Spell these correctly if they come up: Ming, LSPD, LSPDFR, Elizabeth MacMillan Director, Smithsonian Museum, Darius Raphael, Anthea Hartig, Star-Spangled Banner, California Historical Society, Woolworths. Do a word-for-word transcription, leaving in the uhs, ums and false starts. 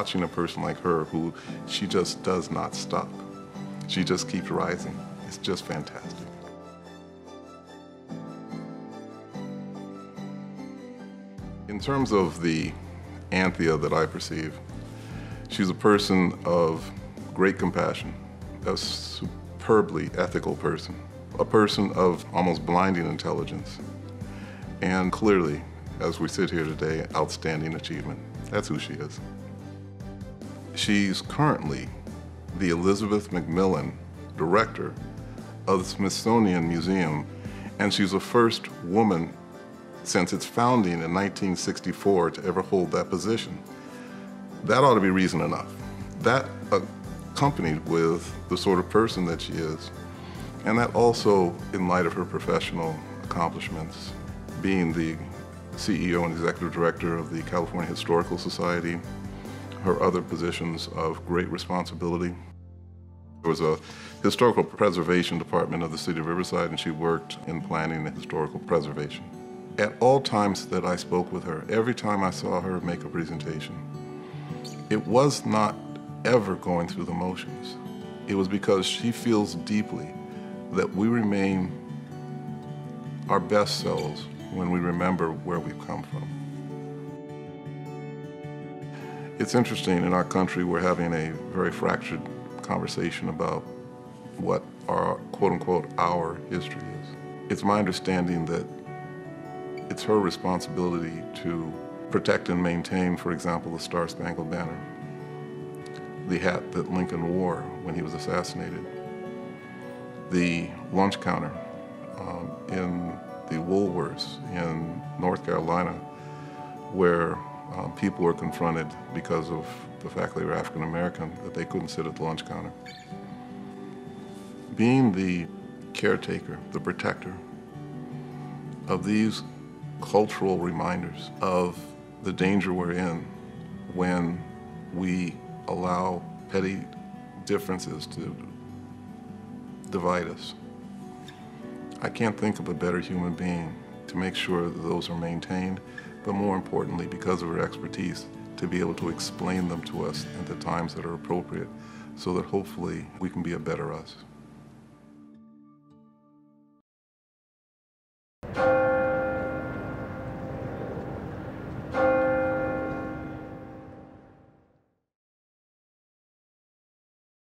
watching a person like her who she just does not stop. She just keeps rising. It's just fantastic. In terms of the Anthea that I perceive, she's a person of great compassion, a superbly ethical person, a person of almost blinding intelligence, and clearly, as we sit here today, outstanding achievement. That's who she is. She's currently the Elizabeth MacMillan Director of the Smithsonian Museum, and she's the first woman since its founding in nineteen sixty-four to ever hold that position. That ought to be reason enough. That accompanied with the sort of person that she is, and that also in light of her professional accomplishments, being the C E O and Executive Director of the California Historical Society, her other positions of great responsibility. There was a historical preservation department of the City of Riverside, and she worked in planning and historical preservation. At all times that I spoke with her, every time I saw her make a presentation, it was not ever going through the motions. It was because she feels deeply that we remain our best selves when we remember where we've come from. It's interesting, in our country, we're having a very fractured conversation about what our quote-unquote our history is. It's my understanding that it's her responsibility to protect and maintain, for example, the Star-Spangled Banner, the hat that Lincoln wore when he was assassinated, the lunch counter um, in the Woolworths in North Carolina, where um, people were confronted because of the fact they were African American, that they couldn't sit at the lunch counter. Being the caretaker, the protector of these cultural reminders of the danger we're in when we allow petty differences to divide us. I can't think of a better human being to make sure that those are maintained, but more importantly, because of her expertise, to be able to explain them to us at the times that are appropriate so that hopefully we can be a better us.